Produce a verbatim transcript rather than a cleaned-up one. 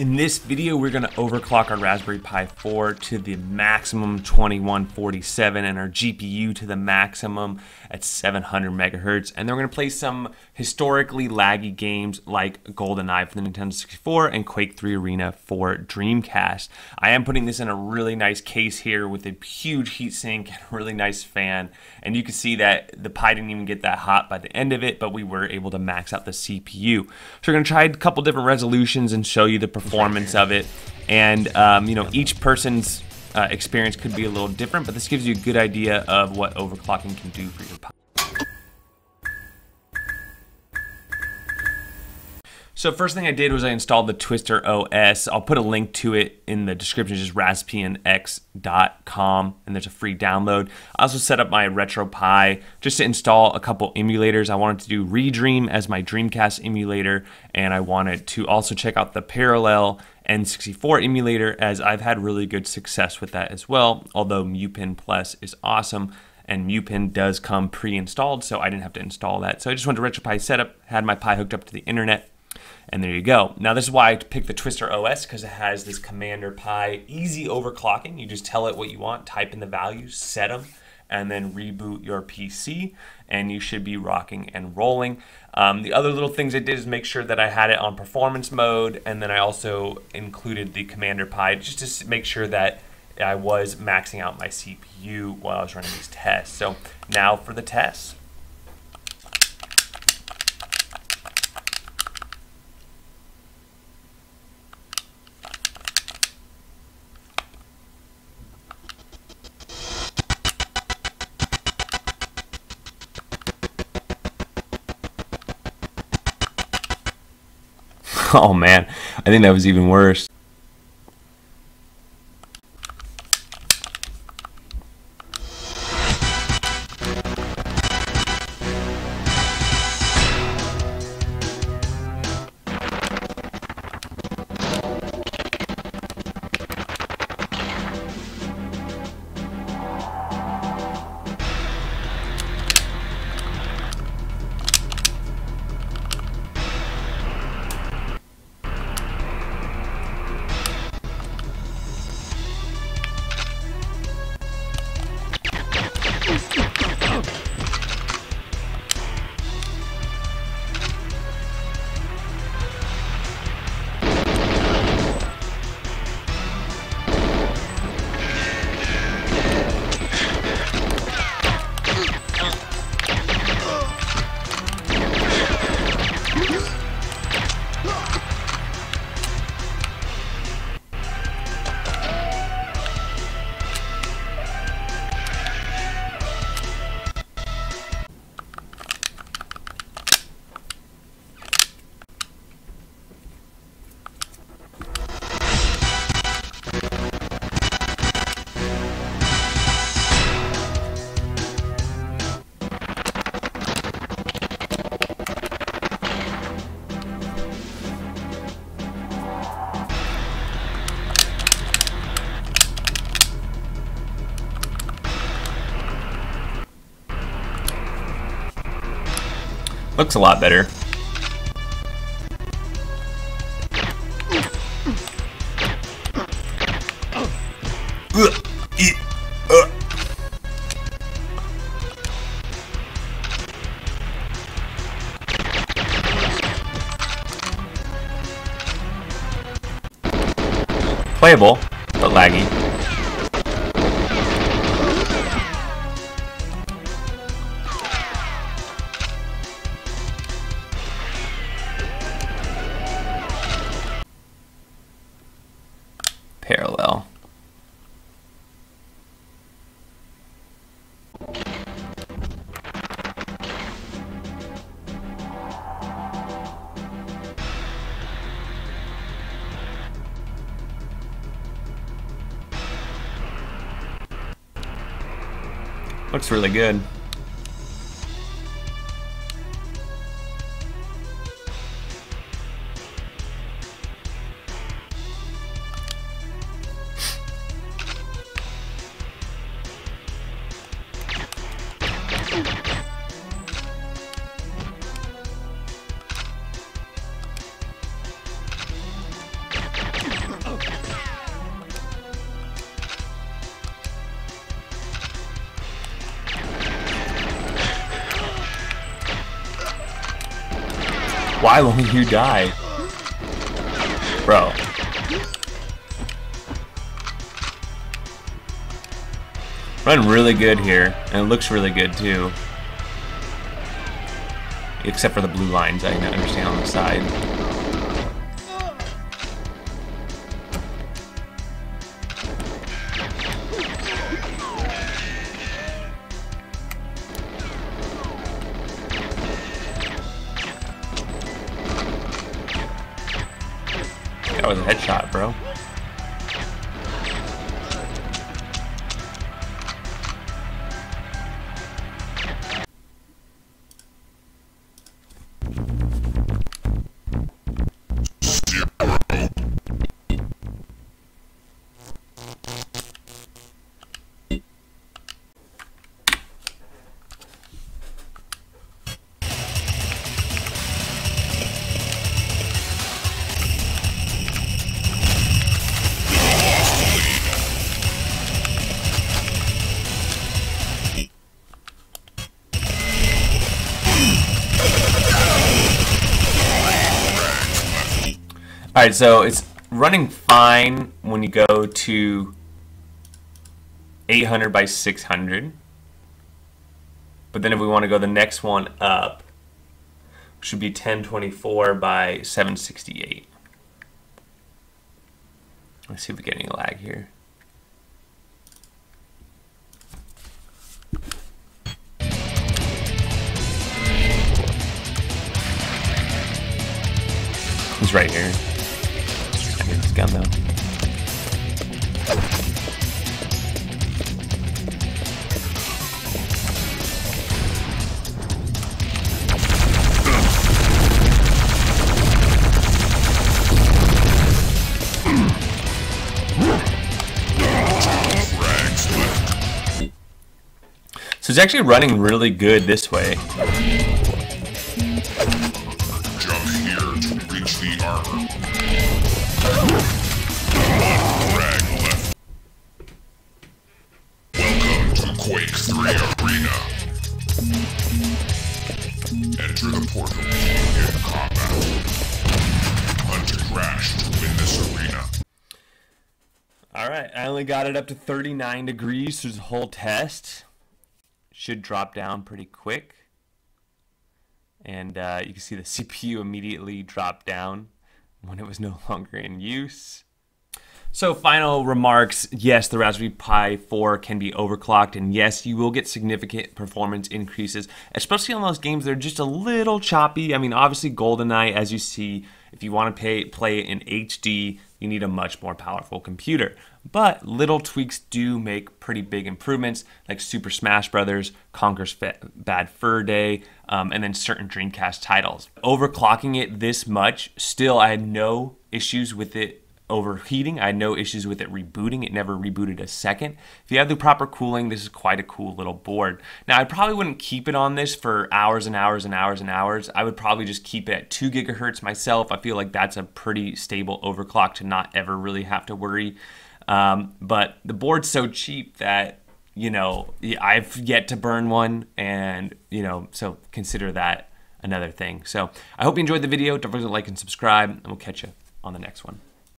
In this video, we're going to overclock our Raspberry Pi four to the maximum twenty-one forty-seven and our G P U to the maximum at seven hundred megahertz. And then we're going to play some historically laggy games like GoldenEye for the Nintendo sixty-four and Quake three Arena for Dreamcast. I am putting this in a really nice case here with a huge heatsink and a really nice fan. And you can see that the Pi didn't even get that hot by the end of it, but we were able to max out the C P U. So we're going to try a couple different resolutions and show you the performance. performance of it, and um, you know, each person's uh, experience could be a little different, but this gives you a good idea of what overclocking can do for your Pi. So first thing I did was I installed the Twister O S. I'll put a link to it in the description, just Raspbian X dot com, and there's a free download. I also set up my RetroPie just to install a couple emulators. I wanted to do ReDream as my Dreamcast emulator, and I wanted to also check out the Parallel N sixty-four emulator, as I've had really good success with that as well, although Mupen Plus is awesome. And Mupen does come pre-installed, so I didn't have to install that. So I just went to RetroPie setup, had my Pi hooked up to the internet, and there you go. Now this is why I picked the Twister O S, because it has this Commander Pi easy overclocking. You just tell it what you want, type in the values, set them, and then reboot your P C, and you should be rocking and rolling. Um, the other little things I did is make sure that I had it on performance mode, and then I also included the Commander Pi just to make sure that I was maxing out my C P U while I was running these tests. So now for the tests. Oh man, I think that was even worse. Looks a lot better. Playable, but laggy. Parallel. Looks really good. Why won't you die? Bro. Run really good here, and it looks really good too. Except for the blue lines I can understand on the side. That was a headshot, bro. Alright, so it's running fine when you go to eight hundred by six hundred. But then if we want to go the next one up, it should be ten twenty-four by seven sixty-eight. Let's see if we get any lag here. It's right here. Gun though. So it's actually running really good this way. Quake three Arena. Enter the portal to begin combat. Hunt and crash to win this arena. Alright, I only got it up to thirty-nine degrees through the whole test. Should drop down pretty quick. And uh, you can see the C P U immediately dropped down when it was no longer in use. So final remarks, yes, the Raspberry Pi four can be overclocked, and yes, you will get significant performance increases, especially on those games that are just a little choppy. I mean, obviously GoldenEye, as you see, if you want to pay, play it in H D, you need a much more powerful computer. But little tweaks do make pretty big improvements, like Super Smash Brothers, Conqueror's Bad Fur Day, um, and then certain Dreamcast titles. Overclocking it this much, still I had no issues with it overheating. I had no issues with it rebooting. It never rebooted a second. If you have the proper cooling, this is quite a cool little board. Now, I probably wouldn't keep it on this for hours and hours and hours and hours. I would probably just keep it at two gigahertz myself. I feel like that's a pretty stable overclock to not ever really have to worry. Um, but the board's so cheap that, you know, I've yet to burn one, and, you know, so consider that another thing. So I hope you enjoyed the video. Don't forget to like and subscribe, and we'll catch you on the next one.